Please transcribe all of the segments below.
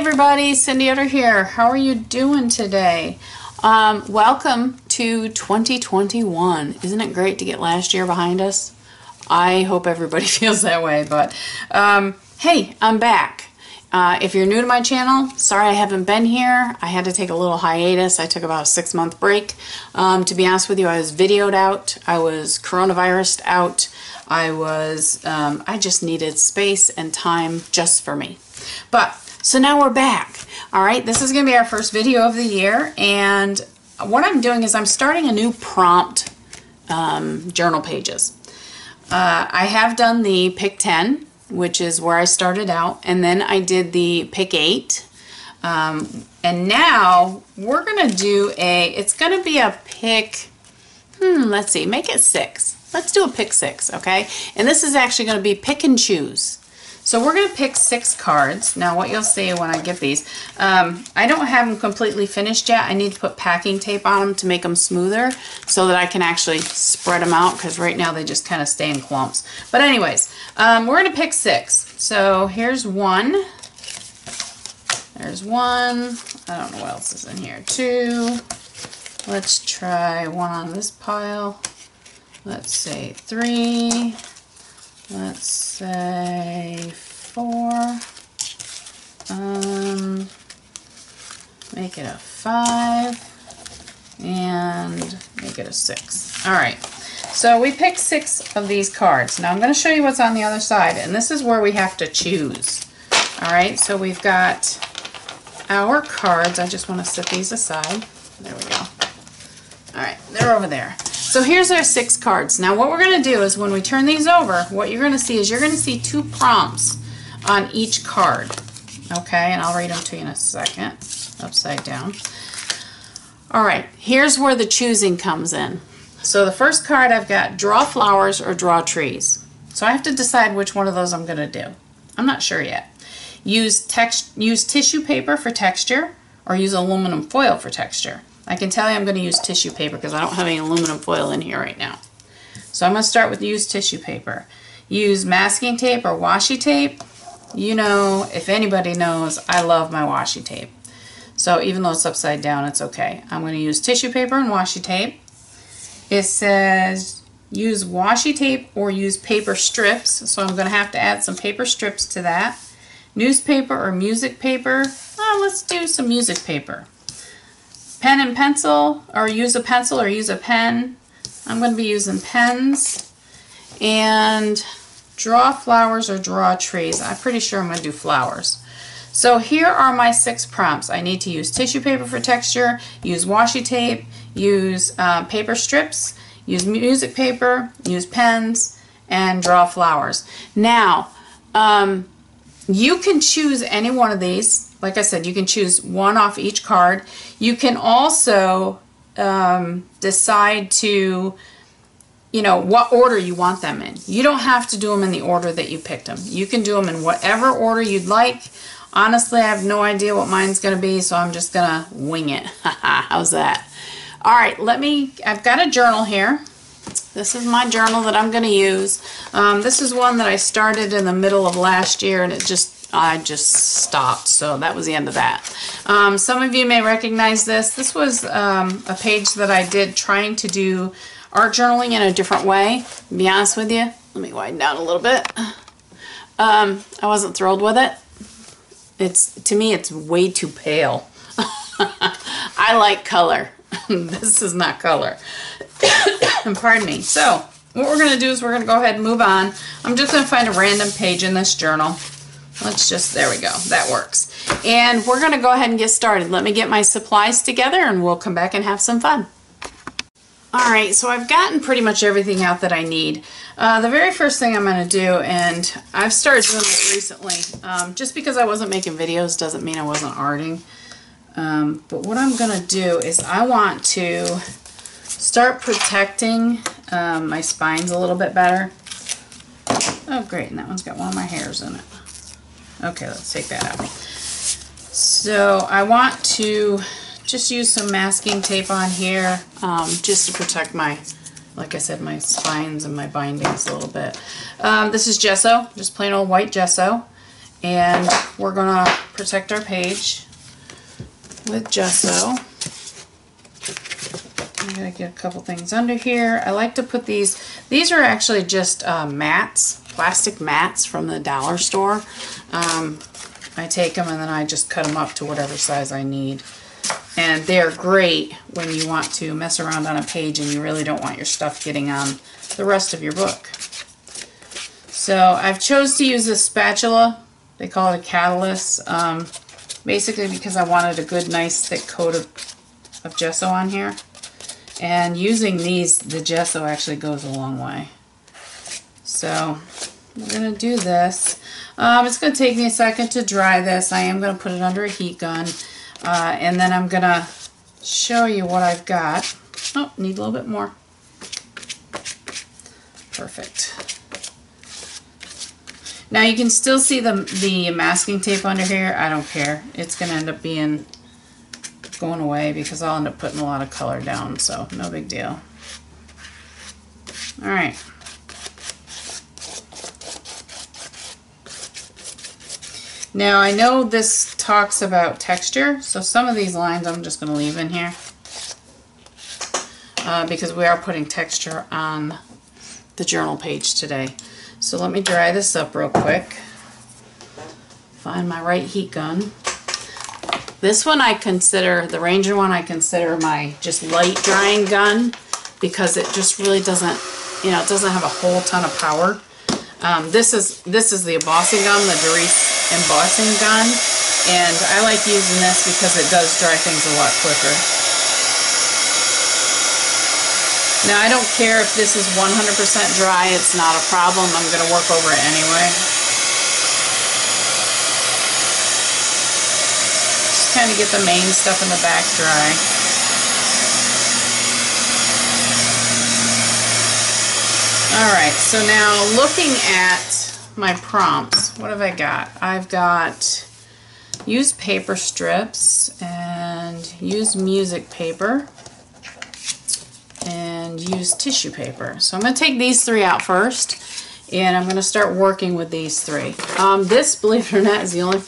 everybody, Cindy Utter here. How are you doing today? Welcome to 2021. Isn't it great to get last year behind us? I hope everybody feels that way, but hey, I'm back. If you're new to my channel, sorry I haven't been here. I had to take a little hiatus. I took about a 6-month break. To be honest with you, I was videoed out. I was coronavirused out. I was, I just needed space and time just for me. But so now we're back. All right, this is going to be our first video of the year, and what I'm doing is I'm starting a new prompt journal pages. I have done the pick 10, which is where I started out, and then I did the pick 8, and now we're going to do it's going to be a pick, let's see, make it 6. Let's do a pick 6, okay? And this is actually going to be pick and choose. So we're going to pick 6 cards. Now what you'll see when I get these, I don't have them completely finished yet. I need to put packing tape on them to make them smoother so that I can actually spread them out, because right now they just kind of stay in clumps. But anyways, we're going to pick 6. So here's 1. There's 1. I don't know what else is in here. 2. Let's try 1 on this pile. Let's say 3. Let's say 4, make it a 5, and make it a 6. All right, so we picked 6 of these cards. Now I'm going to show you what's on the other side, and this is where we have to choose. All right, so we've got our cards. I just want to set these aside. There we go. All right, they're over there. So here's our 6 cards. Now what we're going to do is when we turn these over, what you're going to see is you're going to see 2 prompts on each card. Okay, and I'll read them to you in a second, upside down. All right, here's where the choosing comes in. So the first card I've got, draw flowers or draw trees. So I have to decide which one of those I'm going to do. I'm not sure yet. Use tissue paper for texture, or use aluminum foil for texture. I can tell you I'm going to use tissue paper because I don't have any aluminum foil in here right now. So I'm going to start with use tissue paper. Use masking tape or washi tape. You know, if anybody knows, I love my washi tape. So even though it's upside down, it's okay. I'm going to use tissue paper and washi tape. It says use washi tape or use paper strips. So I'm going to have to add some paper strips to that. Newspaper or music paper. Oh, let's do some music paper. Pen and pencil, or use a pencil or use a pen. I'm going to be using pens. And draw flowers or draw trees. I'm pretty sure I'm going to do flowers. So here are my 6 prompts. I need to use tissue paper for texture, use washi tape, use paper strips, use music paper, use pens, and draw flowers. Now, you can choose any one of these. Like I said, you can choose one off each card. You can also decide to, you know, what order you want them in. You don't have to do them in the order that you picked them. You can do them in whatever order you'd like. Honestly, I have no idea what mine's going to be, so I'm just going to wing it. How's that? All right, I've got a journal here. This is my journal that I'm going to use. This is one that I started in the middle of last year, and I just stopped, so that was the end of that. Some of you may recognize this. This was a page that I did trying to do art journaling in a different way. To be honest with you, let me widen down a little bit. I wasn't thrilled with it. To me, it's way too pale. I like color. This is not color. Pardon me. So what we're going to do is we're going to go ahead and move on. I'm just going to find a random page in this journal. There we go, that works. And we're going to go ahead and get started. Let me get my supplies together and we'll come back and have some fun. All right, so I've gotten pretty much everything out that I need. The very first thing I'm going to do, and I've started doing this recently, just because I wasn't making videos doesn't mean I wasn't arting. But what I'm going to do is I want to start protecting my spines a little bit better. Oh, great, and that one's got one of my hairs in it. Okay, let's take that out. So I want to just use some masking tape on here just to protect my, like I said, my spines and my bindings a little bit. This is gesso, just plain old white gesso. And we're going to protect our page with gesso. I'm going to get a couple things under here. I like to put these are actually just mats, plastic mats from the dollar store. I take them and then I just cut them up to whatever size I need. And they're great when you want to mess around on a page and you really don't want your stuff getting on the rest of your book. So I've chose to use this spatula. They call it a catalyst, basically because I wanted a good, nice, thick coat of gesso on here. And using these, the gesso actually goes a long way. So we're going to do this. It's going to take me a second to dry this. I am going to put it under a heat gun, and then I'm going to show you what I've got. Oh, need a little bit more. Perfect. Now you can still see the masking tape under here. I don't care. It's going to end up going away because I'll end up putting a lot of color down, so no big deal. All right. Now I know this talks about texture, so some of these lines I'm just going to leave in here because we are putting texture on the journal page today. So let me dry this up real quick. Find my right heat gun. This one I consider, the Ranger one I consider my just light drying gun because it just really doesn't, you know, it doesn't have a whole ton of power. This is the embossing gun, the Doris embossing gun, and I like using this because it does dry things a lot quicker. Now I don't care if this is 100% dry, it's not a problem. I'm going to work over it anyway. Just kind of get the main stuff in the back dry. Alright, so now looking at my prompts, what have I got? I've got use paper strips and use music paper. And use tissue paper. So I'm going to take these three out first, and I'm going to start working with these three. This, believe it or not, is the only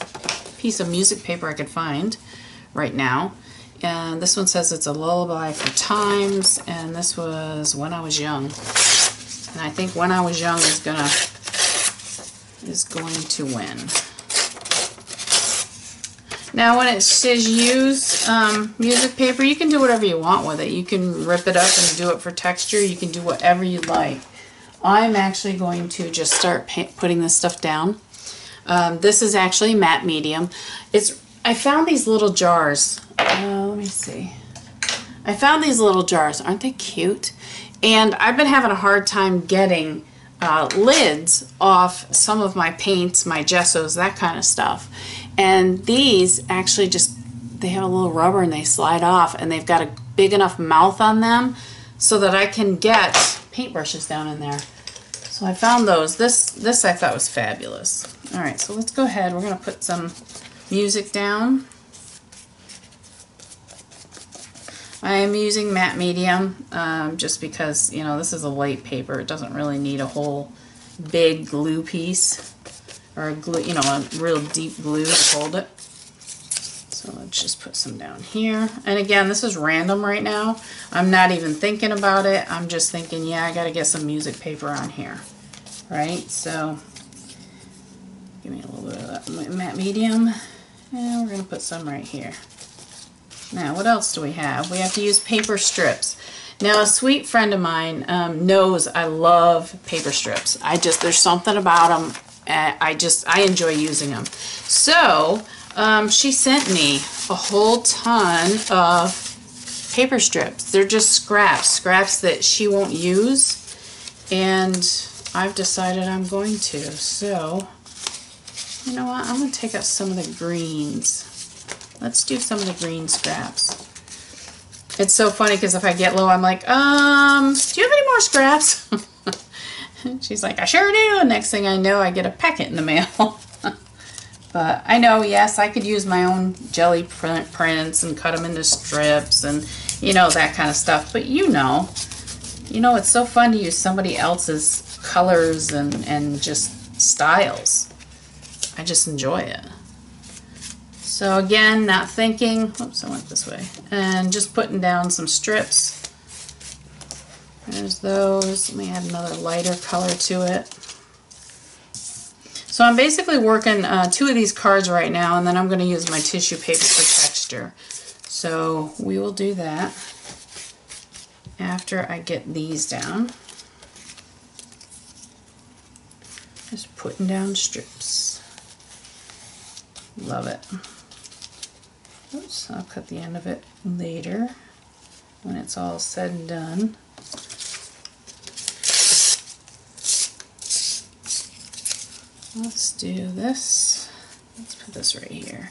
piece of music paper I could find right now. And this one says it's a lullaby for times, and this was When I Was Young. And I think When I Was Young is going to win. Now when it says use music paper, you can do whatever you want with it. You can rip it up and do it for texture. You can do whatever you like. I'm actually going to just start putting this stuff down. This is actually matte medium. I found these little jars. Let me see. I found these little jars. Aren't they cute? And I've been having a hard time getting lids off some of my paints, my gessos, that kind of stuff. And these actually just, they have a little rubber and they slide off, and they've got a big enough mouth on them so that I can get paintbrushes down in there. So I found those. This I thought was fabulous. All right, so let's go ahead. We're going to put some music down. I am using matte medium just because, you know, this is a light paper. It doesn't really need a whole big glue piece. Or a glue, you know, a real deep glue to hold it. So let's just put some down here. And again, this is random right now. I'm not even thinking about it. I'm just thinking, yeah, I got to get some music paper on here, right? So give me a little bit of that matte medium, and we're going to put some right here. Now, what else do we have? We have to use paper strips. Now, a sweet friend of mine knows I love paper strips. There's something about them. I enjoy using them. So she sent me a whole ton of paper strips. They're just scraps that she won't use, and I've decided I'm going to. So you know what? I'm going to take out some of the greens. Let's do some of the green scraps. It's so funny because if I get low, I'm like, do you have any more scraps? She's like, I sure do. Next thing I know, I get a packet in the mail. But I know, yes, I could use my own jelly prints and cut them into strips and, you know, that kind of stuff. But you know, it's so fun to use somebody else's colors and just styles. I just enjoy it. So again, not thinking, oops, I went this way, and just putting down some strips. There's those. Let me add another lighter color to it. So I'm basically working two of these cards right now, and then I'm going to use my tissue paper for texture. So we will do that after I get these down. Just putting down strips. Love it. Oops, I'll cut the end of it later when it's all said and done. Let's do this. Let's put this right here.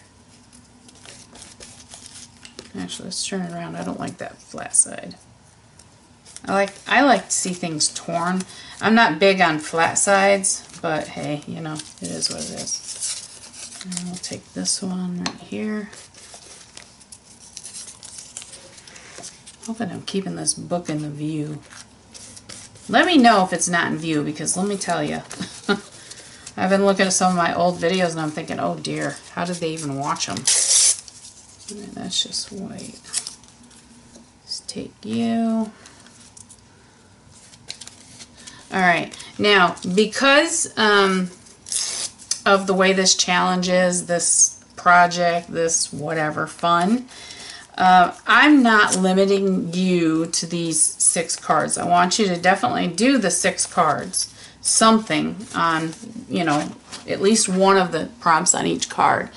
Actually, let's turn it around. I don't like that flat side. I like to see things torn. I'm not big on flat sides, but hey, you know, it is what it is. And we'll take this one right here. Hoping I'm keeping this book in the view. Let me know if it's not in view, because let me tell you. I've been looking at some of my old videos and I'm thinking, oh dear, how did they even watch them? And that's just white. Let's take you. Alright, now because of the way this challenge is, this project, this whatever fun, I'm not limiting you to these 6 cards. I want you to definitely do the 6 cards. Something on, you know, at least one of the prompts on each card.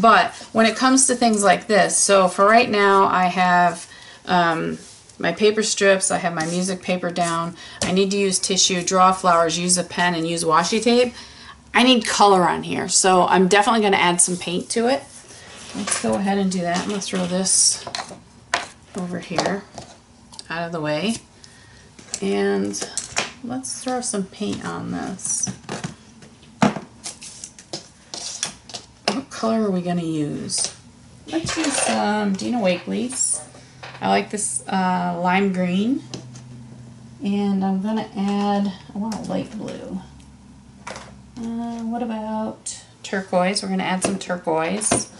But when it comes to things like this, so for right now I have my paper strips, I have my music paper down, I need to use tissue, draw flowers, use a pen, and use washi tape. I need color on here, so I'm definitely going to add some paint to it. Let's go ahead and do that. I'm going to throw this over here out of the way, and let's throw some paint on this. What color are we going to use? Let's use some Dina Wakely's. I like this lime green. And I'm going to add, I want a light blue. What about turquoise? We're going to add some turquoise.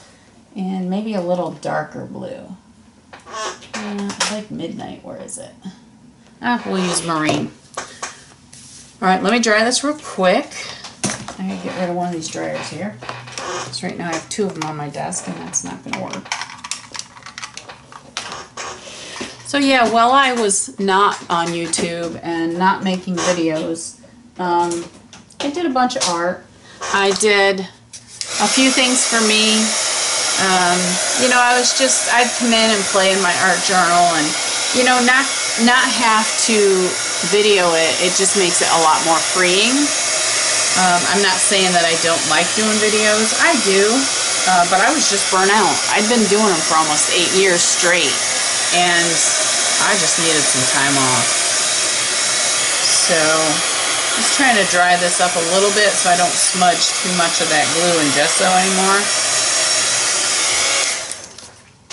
And maybe a little darker blue. I like midnight. Where is it? We'll use marine. All right, let me dry this real quick. I gotta get rid of one of these dryers here. So right now I have 2 of them on my desk, and that's not gonna work. So yeah, while I was not on YouTube and not making videos, I did a bunch of art. I did a few things for me. You know, I'd come in and play in my art journal and, you know, not have to video it just makes it a lot more freeing. I'm not saying that I don't like doing videos. I do, but I was just burnt out. I'd been doing them for almost 8 years straight, and I just needed some time off. So just trying to dry this up a little bit so I don't smudge too much of that glue and gesso anymore.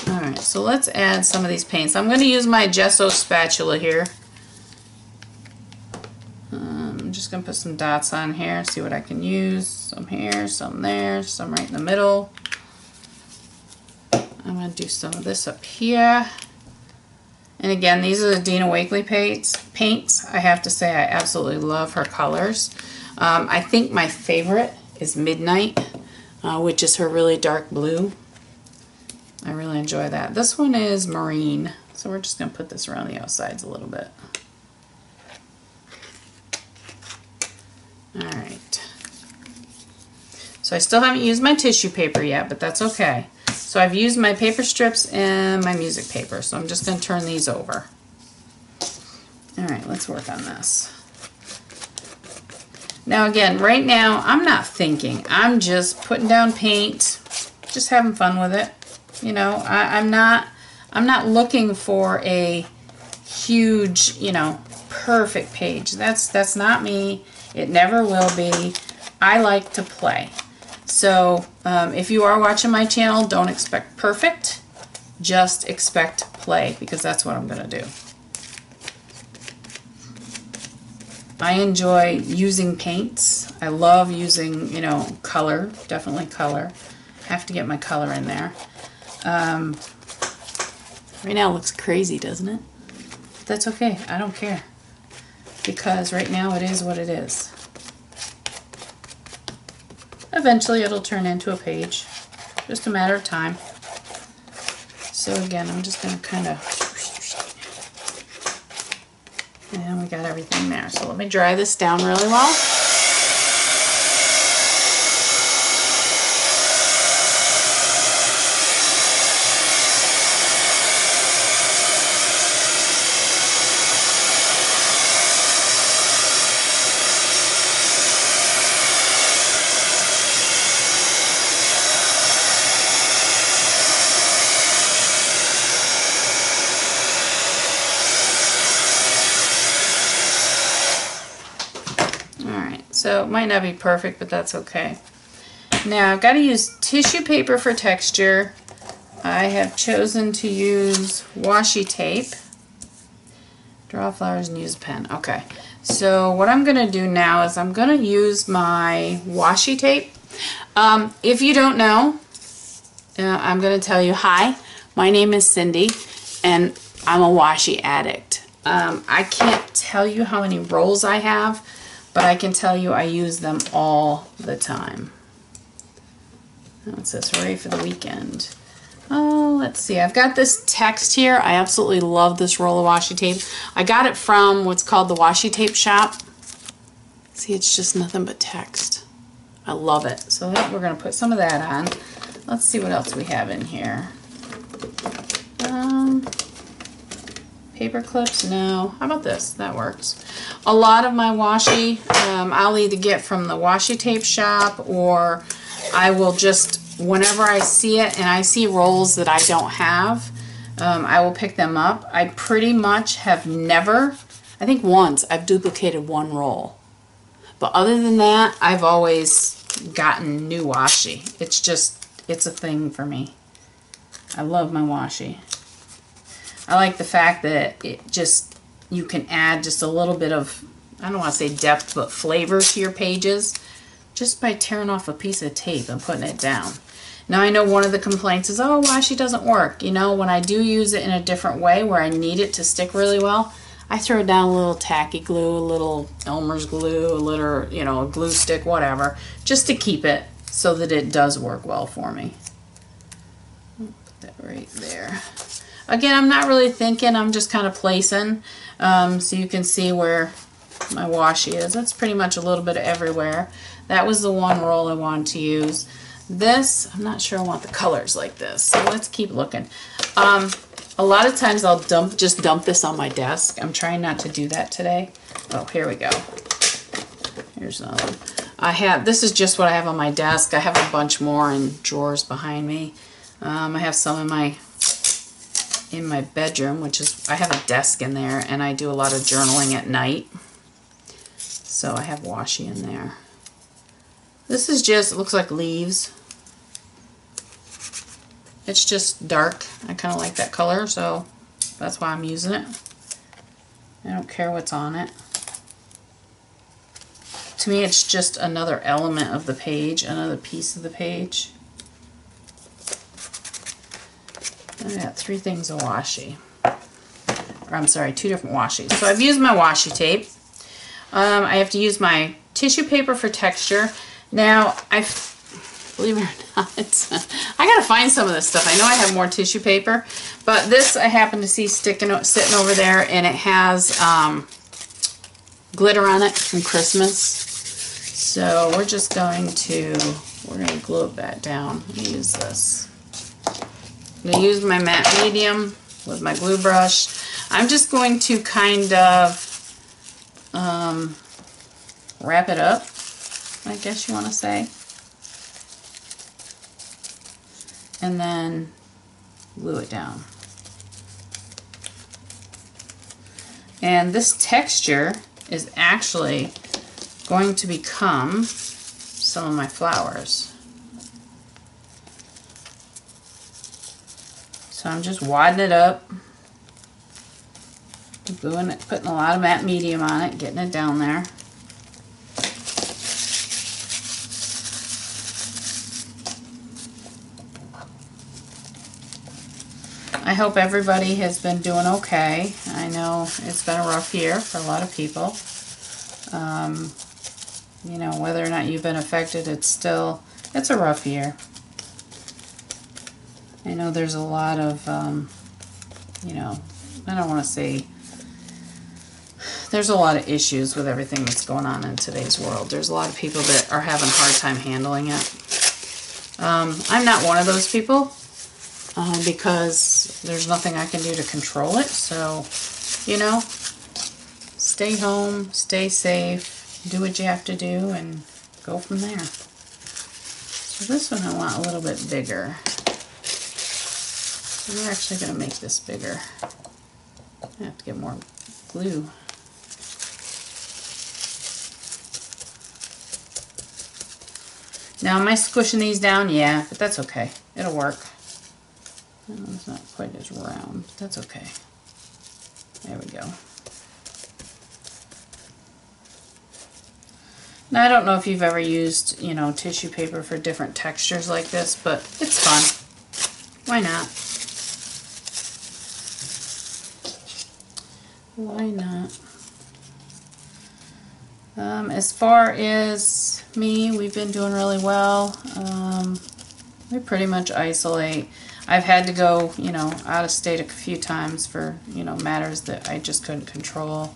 Alright, so let's add some of these paints. I'm going to use my gesso spatula here. Just gonna put some dots on here, see what I can use. Some here, some there, some right in the middle. I'm gonna do some of this up here. And again, these are the Dina Wakely paints. I have to say I absolutely love her colors. I think my favorite is Midnight, which is her really dark blue. I really enjoy that. This one is Marine, so we're just gonna put this around the outsides a little bit. Alright, so I still haven't used my tissue paper yet, but that's okay. So I've used my paper strips and my music paper, so I'm just going to turn these over. Alright, let's work on this. Now again, right now, I'm not thinking. I'm just putting down paint, just having fun with it. You know, I'm not looking for a huge, you know, perfect page. That's not me. It never will be. I like to play. So if you are watching my channel, don't expect perfect. Just expect play, because that's what I'm going to do. I enjoy using paints. I love using, you know, color, definitely color. have to get my color in there. Right now it looks crazy, doesn't it? That's okay, I don't care, because right now it is what it is. Eventually it'll turn into a page, just a matter of time. So again, I'm just going to kind of, and we got everything there. So let me dry this down really well. So it might not be perfect, but that's okay. Now I've got to use tissue paper for texture. I have chosen to use washi tape. Draw flowers and use a pen. Okay. So what I'm going to do now is I'm going to use my washi tape. If you don't know, I'm going to tell you, hi, my name is Cindy, and I'm a washi addict. I can't tell you how many rolls I have, but I can tell you I use them all the time. Oh, it says hooray for the weekend. Oh, let's see. I've got this text here. I absolutely love this roll of washi tape. I got it from what's called the Washi Tape Shop. See, it's just nothing but text. I love it. So that, we're going to put some of that on. Let's see what else we have in here. Paper clips? No. How about this? That works. A lot of my washi, I'll either get from the Washi Tape Shop, or I will just, whenever I see it and I see rolls that I don't have, I will pick them up. I pretty much have never, I think once, I've duplicated one roll. But other than that, I've always gotten new washi. It's just, it's a thing for me. I love my washi. I like the fact that it just, you can add just a little bit of, I don't want to say depth, but flavor to your pages just by tearing off a piece of tape and putting it down. Now I know one of the complaints is, oh, washi doesn't work. You know, when I do use it in a different way where I need it to stick really well, I throw down a little tacky glue, a little Elmer's glue, a little, you know, a glue stick, whatever, just to keep it so that it does work well for me. Put that right there. Again, I'm not really thinking, I'm just kind of placing, so you can see where my washi is. That's pretty much a little bit of everywhere. That was the one roll I wanted to use. This, I'm not sure I want the colors like this, so let's keep looking. A lot of times I'll just dump this on my desk. I'm trying not to do that today. Oh, here we go. Here's another one. This is just what I have on my desk. I have a bunch more in drawers behind me. I have some in my bedroom, which is, I have a desk in there and I do a lot of journaling at night, so I have washi in there. This is just, it looks like leaves. It's just dark. I kind of like that color, so that's why I'm using it. I don't care what's on it. To me, it's just another element of the page, another piece of the page. I got three things of washi, or I'm sorry, two different washi. So I've used my washi tape. I have to use my tissue paper for texture. Now, believe it or not, I gotta find some of this stuff. I know I have more tissue paper, but this I happen to see sitting over there, and it has glitter on it from Christmas. So we're just going to, we're gonna glue that down. Let me use this. I'm going to use my matte medium with my glue brush. I'm just going to kind of wrap it up, I guess you want to say, and then glue it down. And this texture is actually going to become some of my flowers. So I'm just wadding it up, gluing it, putting a lot of matte medium on it, getting it down there. I hope everybody has been doing okay. I know it's been a rough year for a lot of people. You know, whether or not you've been affected, it's a rough year. I know there's a lot of, you know, I don't want to say, there's a lot of issues with everything that's going on in today's world. There's a lot of people that are having a hard time handling it. I'm not one of those people because there's nothing I can do to control it. So, you know, stay home, stay safe, do what you have to do, and go from there. So this one I want a little bit bigger. We're actually going to make this bigger. I have to get more glue. Now, am I squishing these down? Yeah, but that's okay. It'll work. That one's not quite as round, but that's okay. There we go. Now, I don't know if you've ever used, you know, tissue paper for different textures like this, but it's fun. Why not? Why not? As far as me, we've been doing really well. We pretty much isolate. I've had to go, you know, out of state a few times for, you know, matters that I just couldn't control.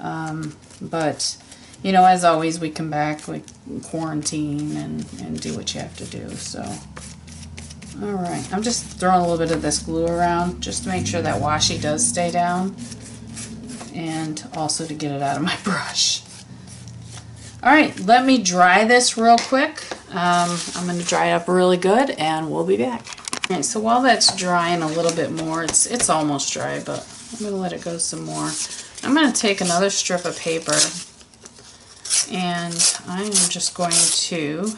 But, you know, as always, we come back, we quarantine and do what you have to do. So, all right. I'm just throwing a little bit of this glue around just to make sure that washi does stay down, and also to get it out of my brush. All right, let me dry this real quick. I'm going to dry it up really good, and we'll be back. All right, so while that's drying a little bit more, it's almost dry, but I'm going to let it go some more. I'm going to take another strip of paper, and I'm just going to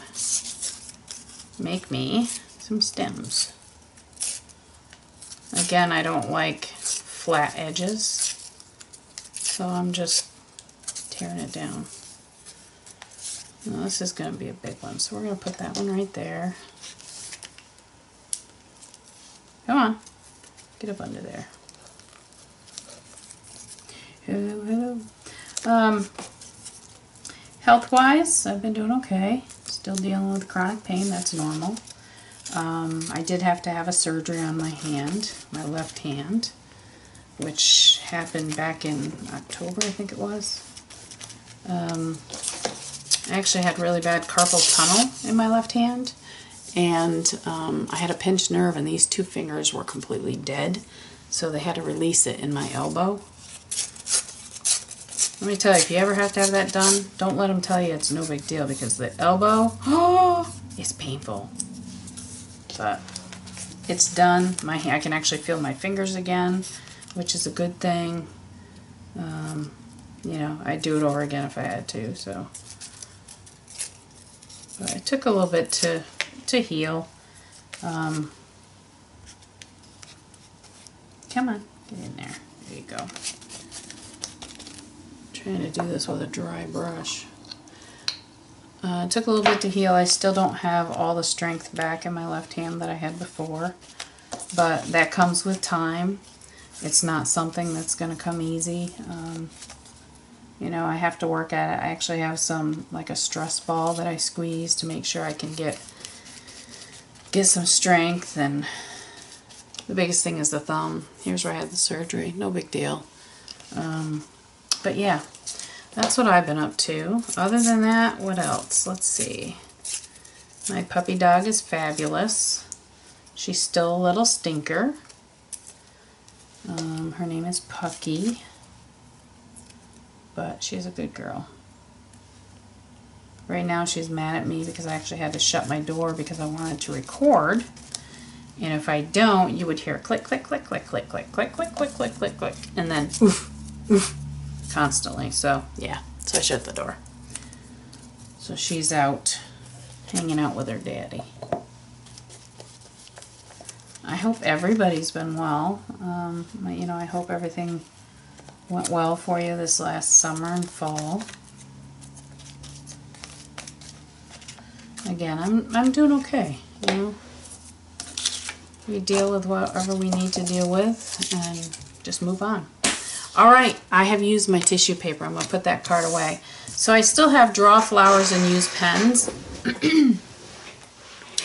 make me some stems. Again, I don't like flat edges, so I'm just tearing it down. Now, this is going to be a big one, so we're going to put that one right there. Come on, get up under there. Hello, hello. Health-wise, I've been doing okay. Still dealing with chronic pain, that's normal. I did have to have a surgery on my hand, my left hand, which happened back in October, I think it was. I actually had really bad carpal tunnel in my left hand, and I had a pinched nerve, and these two fingers were completely dead, so they had to release it in my elbow. Let me tell you, if you ever have to have that done, don't let them tell you it's no big deal, because the elbow is painful. But it's done. I can actually feel my fingers again, which is a good thing. You know, I'd do it over again if I had to, so. But it took a little bit to heal. Come on, get in there. There you go. I'm trying to do this with a dry brush. It took a little bit to heal. I still don't have all the strength back in my left hand that I had before, but that comes with time. It's not something that's going to come easy. You know, I have to work at it. I actually have some, like a stress ball that I squeeze to make sure I can get some strength. And the biggest thing is the thumb. Here's where I had the surgery. No big deal. But yeah, that's what I've been up to. Other than that, what else? Let's see. My puppy dog is fabulous. She's still a little stinker. Her name is Pucky, but she's a good girl. Right now she's mad at me because I actually had to shut my door because I wanted to record, and if I don't, you would hear click, click, click, click, click, click, click, click, click, click, click, click, and then oof, oof, constantly. So yeah, so I shut the door. So she's out hanging out with her daddy. I hope everybody's been well. You know, I hope everything went well for you this last summer and fall. Again, I'm doing okay. You know, We deal with whatever we need to deal with and just move on. All right, I have used my tissue paper. I'm going to put that card away. So I still have draw flowers and use pens.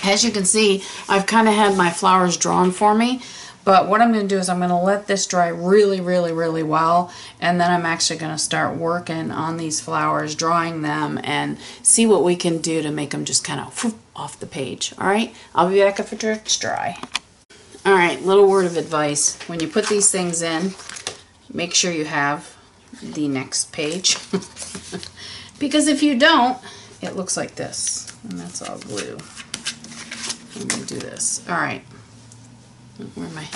As you can see, I've kind of had my flowers drawn for me. But what I'm going to do is I'm going to let this dry really, really, really well. And then I'm actually going to start working on these flowers, drawing them, and see what we can do to make them just kind of whoop, off the page. All right, I'll be back after it's dry. All right, little word of advice. When you put these things in, make sure you have the next page. Because if you don't, it looks like this. And that's all blue. I'm going to do this. All right. Where am I?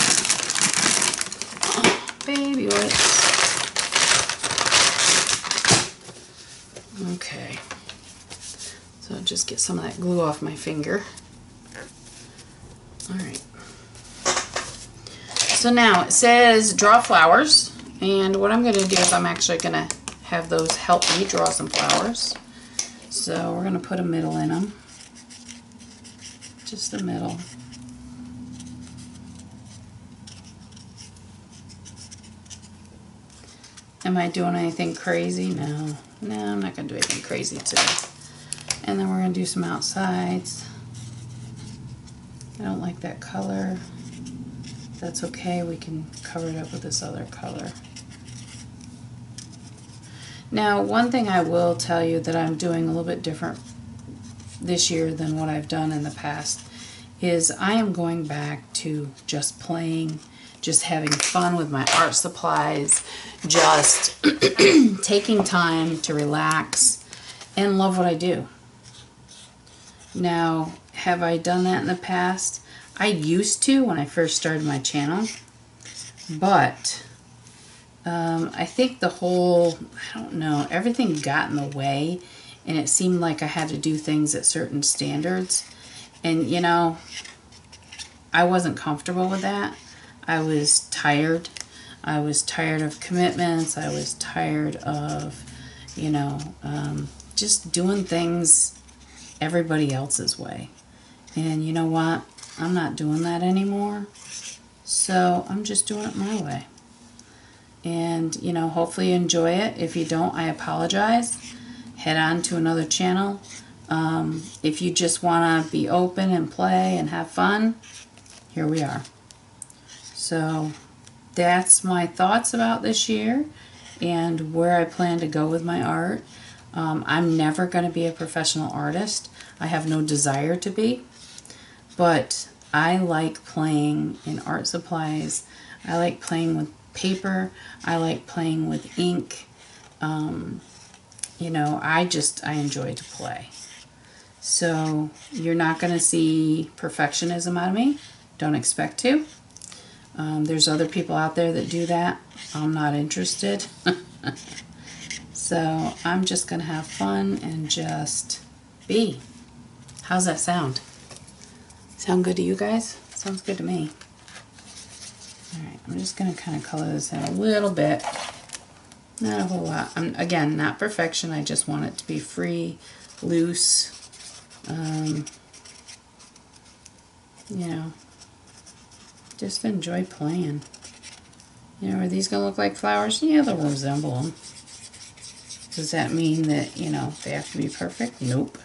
Oh, baby wipes. Okay. So I'll just get some of that glue off my finger. All right. So now it says draw flowers. And what I'm going to do is I'm actually going to have those help me draw some flowers. So we're going to put a middle in them. Just the middle. Am I doing anything crazy? No. No, I'm not going to do anything crazy today. And then we're going to do some outsides. I don't like that color. That's okay. We can cover it up with this other color. Now, one thing I will tell you that I'm doing a little bit different this year than what I've done in the past is I am going back to just playing, just having fun with my art supplies, just taking time to relax and love what I do. Now, have I done that in the past? I used to when I first started my channel, but I think the whole, I don't know, everything got in the way and it seemed like I had to do things at certain standards. And, you know, I wasn't comfortable with that. I was tired. I was tired of commitments. I was tired of, you know, just doing things everybody else's way. And you know what? I'm not doing that anymore. So I'm just doing it my way. And, you know, hopefully you enjoy it. If you don't, I apologize. Head on to another channel. If you just want to be open and play and have fun, here we are. So that's my thoughts about this year and where I plan to go with my art. I'm never going to be a professional artist. I have no desire to be, but I like playing in art supplies. I like playing with paper. I like playing with ink. You know, I enjoy to play. So you're not going to see perfectionism out of me. Don't expect to. There's other people out there that do that. I'm not interested. So I'm just going to have fun and just be. How's that sound? Sound good to you guys? Sounds good to me. All right, I'm just going to kind of color this in a little bit. Not a whole lot. Again, not perfection. I just want it to be free, loose, you know. Just enjoy playing. You know, are these going to look like flowers? Yeah, they'll resemble them. Does that mean that, you know, they have to be perfect? Nope.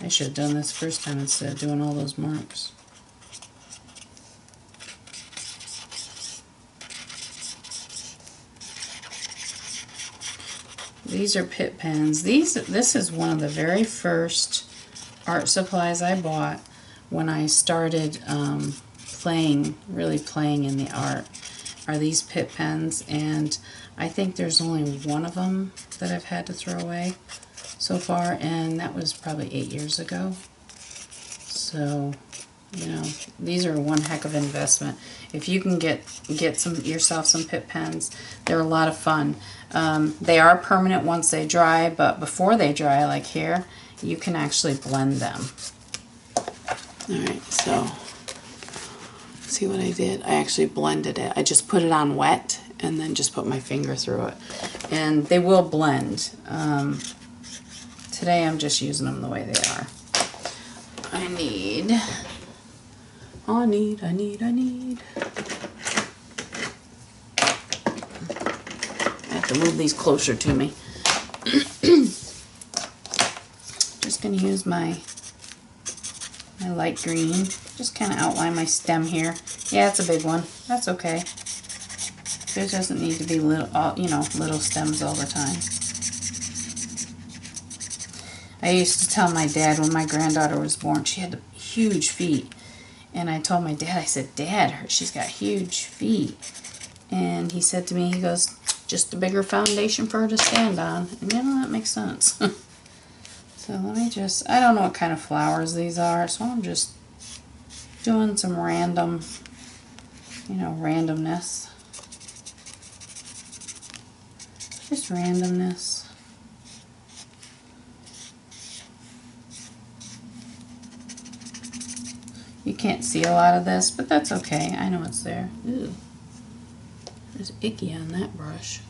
I should have done this first time instead of doing all those marks. These are pit pens. This is one of the very first art supplies I bought when I started really playing in the art are these pit pens, and I think there's only one of them that I've had to throw away so far, and that was probably 8 years ago. So, you know, these are one heck of an investment. If you can get yourself some pit pens, they're a lot of fun. They are permanent once they dry, but before they dry, like here, you can actually blend them. Alright, so see what I did? I actually blended it. I just put it on wet and then just put my finger through it. And they will blend. Today I'm just using them the way they are. I need. I have to move these closer to me. Just gonna use my light green. Just kind of outline my stem here. Yeah, it's a big one. That's okay. There doesn't need to be little stems all the time. I used to tell my dad when my granddaughter was born, she had huge feet. And I told my dad, I said, Dad, she's got huge feet. And he said to me, he goes, just a bigger foundation for her to stand on. And you know, that makes sense. So let me just, I don't know what kind of flowers these are, so I'm just doing some random, randomness. Just randomness. You can't see a lot of this, but that's okay. I know it's there. Ooh. There's icky on that brush.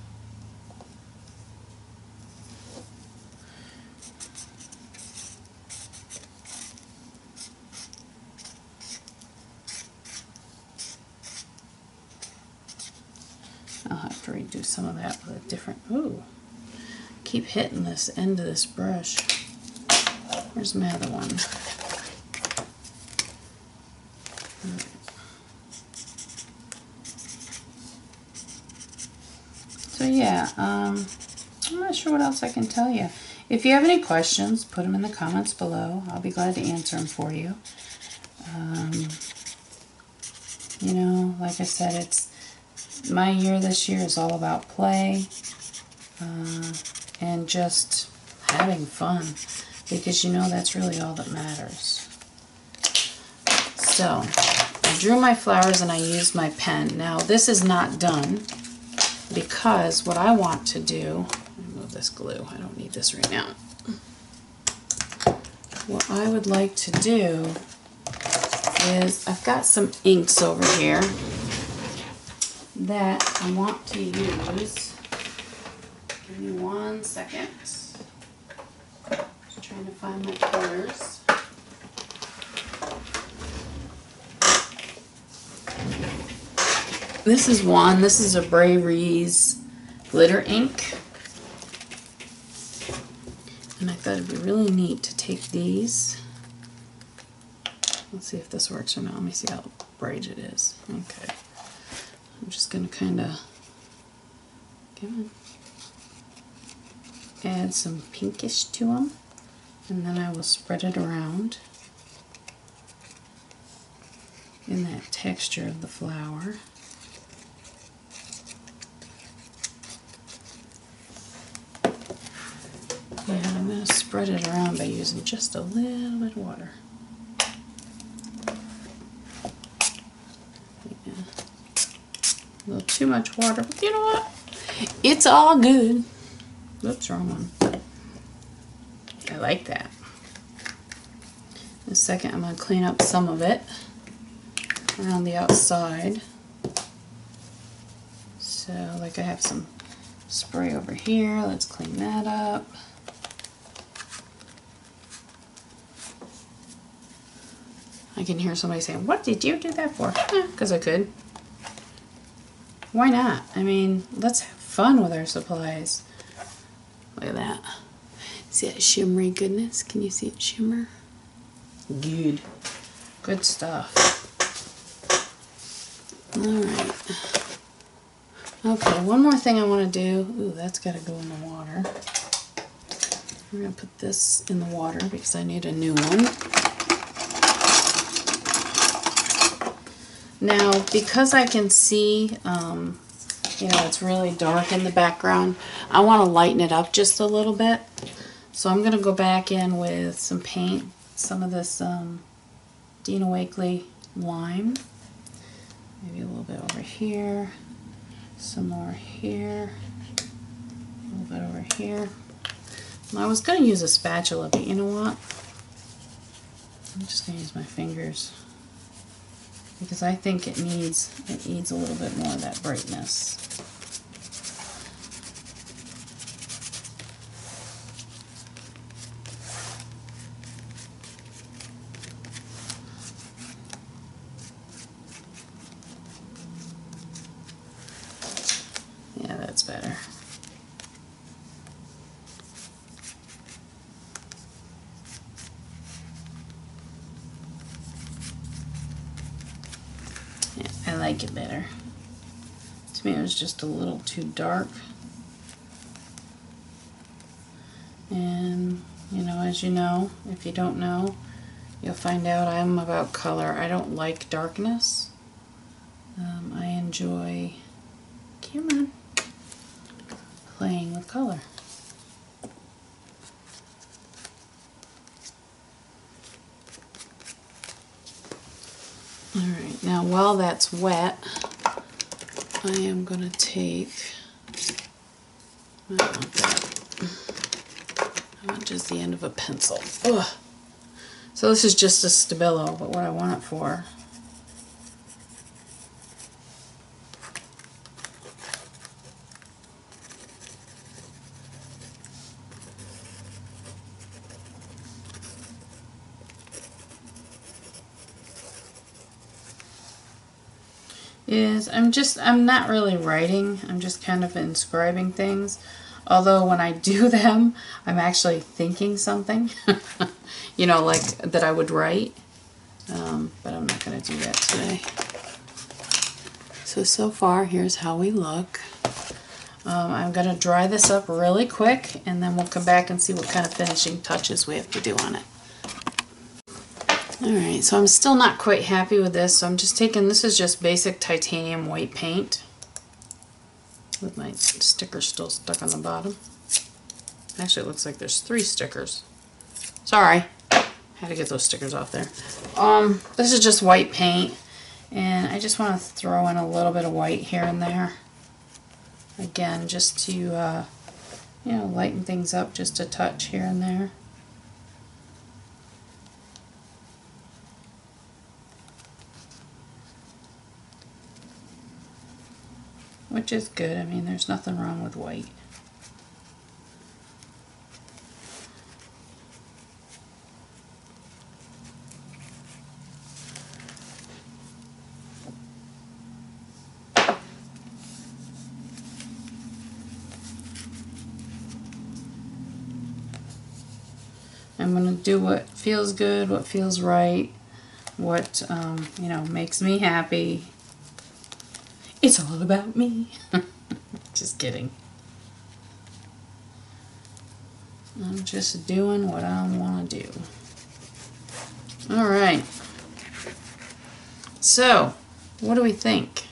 I'll have to redo some of that with a different... Ooh. Keep hitting this end of this brush. Where's my other one? So yeah, I'm not sure what else I can tell you. If you have any questions, put them in the comments below. I'll be glad to answer them for you. Like I said, it's my year this year is all about play and just having fun, because that's really all that matters. So, I drew my flowers and I used my pen. Now, this is not done because what I want to do, remove this glue, I don't need this right now. What I would like to do is, I've got some inks over here that I want to use. Give me one second. Just trying to find my colors. This is one. This is a Brayree's glitter ink. And I thought it'd be really neat to take these. Let's see if this works or not. Let me see how bright it is. Okay. I'm just going to kind of add some pinkish to them. And then I will spread it around in that texture of the flower. Yeah, I'm going to spread it around by using just a little bit of water. Yeah. A little too much water, but you know what? It's all good. Oops, wrong one. I like that. In a second, I'm going to clean up some of it around the outside. So, I have some spray over here. Let's clean that up. I can hear somebody saying, what did you do that for? Because I could. Why not? I mean, let's have fun with our supplies. Look at that. See that shimmery goodness? Can you see it shimmer? Good. Good stuff. Alright. Okay, one more thing I want to do. Ooh, that's got to go in the water. We're going to put this in the water because I need a new one. Now, because I can see, it's really dark in the background, I want to lighten it up just a little bit. So I'm going to go back in with some paint, some of this Dina Wakely lime. Maybe a little bit over here, some more here, a little bit over here. And I was going to use a spatula, but you know what? I'm just going to use my fingers, because I think it needs a little bit more of that brightness. like it better. To me it was just a little too dark. And you know, as you know, if you don't know, you'll find out I'm about color. I don't like darkness. I enjoy, come on, playing with color. Alright, now while that's wet, I am going to take, I don't want that, I want just the end of a pencil. Ugh. So this is just a Stabilo, but what I want it for is I'm not really writing, I'm just kind of inscribing things, although when I do them I'm actually thinking something you know, like that I would write, but I'm not going to do that today. So far here's how we look. I'm going to dry this up really quick and then we'll come back and see what kind of finishing touches we have to do on it. Alright, so I'm still not quite happy with this, so I'm just taking, this is just basic titanium white paint with my sticker still stuck on the bottom. Actually, it looks like there's 3 stickers. Sorry, had to get those stickers off there. This is just white paint, and I just want to throw in a little bit of white here and there. Again, just to, you know, lighten things up just a touch here and there. Which is good. I mean, there's nothing wrong with white. I'm going to do what feels good, what feels right, what, you know, makes me happy. It's all about me. Just kidding. I'm just doing what I want to do. Alright. So, what do we think?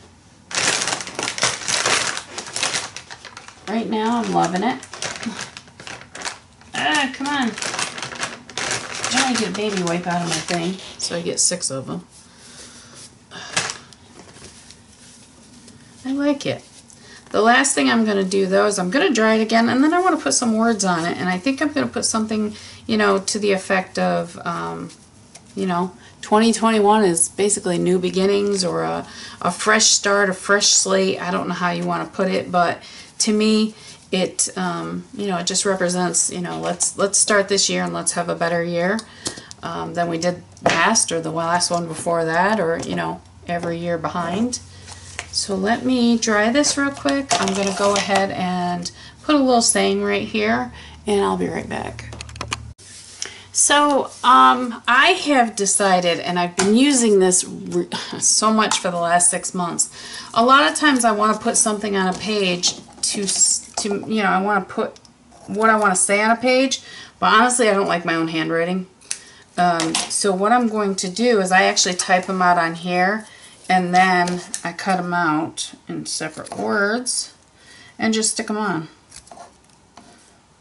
Right now I'm loving it. Ah, come on. I'm trying to get a baby wipe out of my thing. So I get 6 of them. I like it. The last thing I'm going to do though is I'm going to dry it again and then I want to put some words on it, and I think I'm going to put something, you know, to the effect of, you know, 2021 is basically new beginnings or a fresh start, a fresh slate. I don't know how you want to put it, but to me it, you know, it just represents, you know, let's start this year and let's have a better year than we did last or the last one before that, or, you know, every year behind. So let me dry this real quick. I'm going to go ahead and put a little saying right here, and I'll be right back. So I have decided, and I've been using this so much for the last 6 months, a lot of times I want to put something on a page to you know, I want to put what I want to say on a page, but honestly I don't like my own handwriting. So what I'm going to do is I actually type them out on here, and then I cut them out in separate words and just stick them on.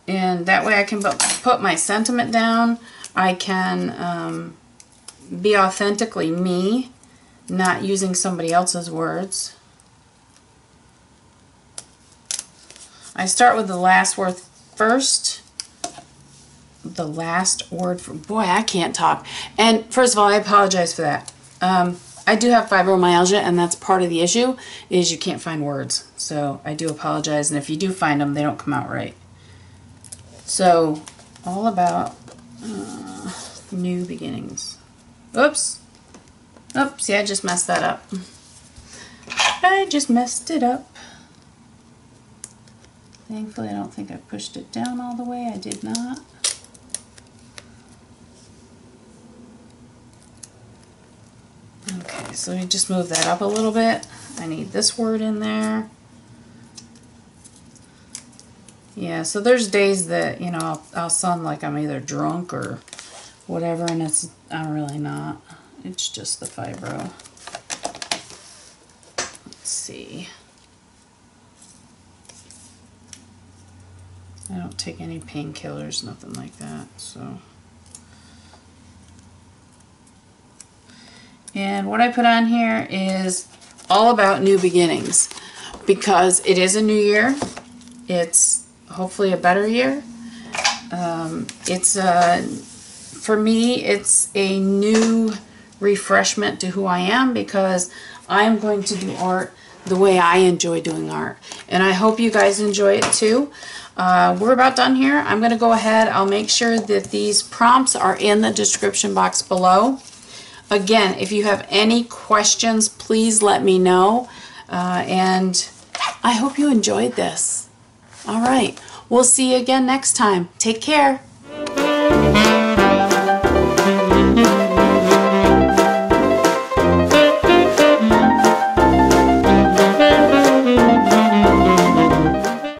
And that way I can put my sentiment down. I can be authentically me, not using somebody else's words. I start with the last word first. The last word for, boy, I can't talk. And first of all, I apologize for that. I do have fibromyalgia, and that's part of the issue, is you can't find words. So I do apologize, and if you do find them, they don't come out right. So, all about new beginnings. Oops. Oops, see, I just messed that up. I just messed it up. Thankfully, I don't think I pushed it down all the way. I did not. Okay, so let me just move that up a little bit. I need this word in there. Yeah, so there's days that, you know, I'll sound like I'm either drunk or whatever, and I'm really not. It's just the fibro. Let's see. I don't take any painkillers, nothing like that, so. And what I put on here is all about new beginnings, because it is a new year. It's hopefully a better year. For me, it's a new refreshment to who I am, because I'm going to do art the way I enjoy doing art. And I hope you guys enjoy it too. We're about done here. I'm going to go ahead. I'll make sure that these prompts are in the description box below. Again, if you have any questions, please let me know. And I hope you enjoyed this. All right. We'll see you again next time. Take care.